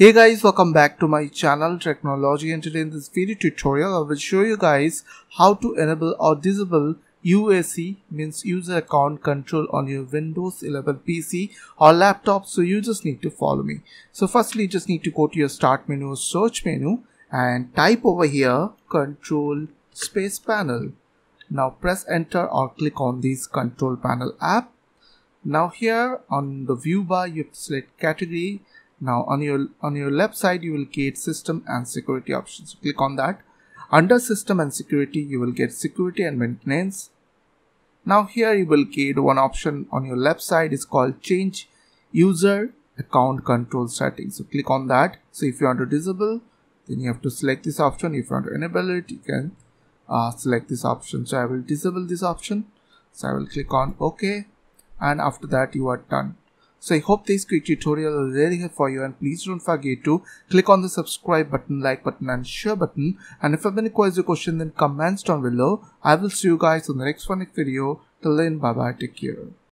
Hey guys, welcome back to my channel Tricknology, and today in this video tutorial I will show you guys how to enable or disable UAC, means user account control, on your Windows 11 PC or laptop. So you just need to follow me. So firstly you just need to go to your start menu, search menu, and type over here control space panel. Now press enter or click on this control panel app. Now here on the view bar you select category. Now on your left side you will get system and security options. Click on that. Under system and security you will get security and maintenance. Now here you will get one option on your left side is called change user account control settings. So click on that. So if you want to disable, then you have to select this option. If you want to enable it, you can select this option. So I will disable this option. So I will click on OK, and after that you are done. So I hope this quick tutorial is really helpful for you, and please don't forget to click on the subscribe button, like button, and share button. And if you have any queries or questions, then comments down below. I will see you guys on the next video. Till then, bye bye, take care.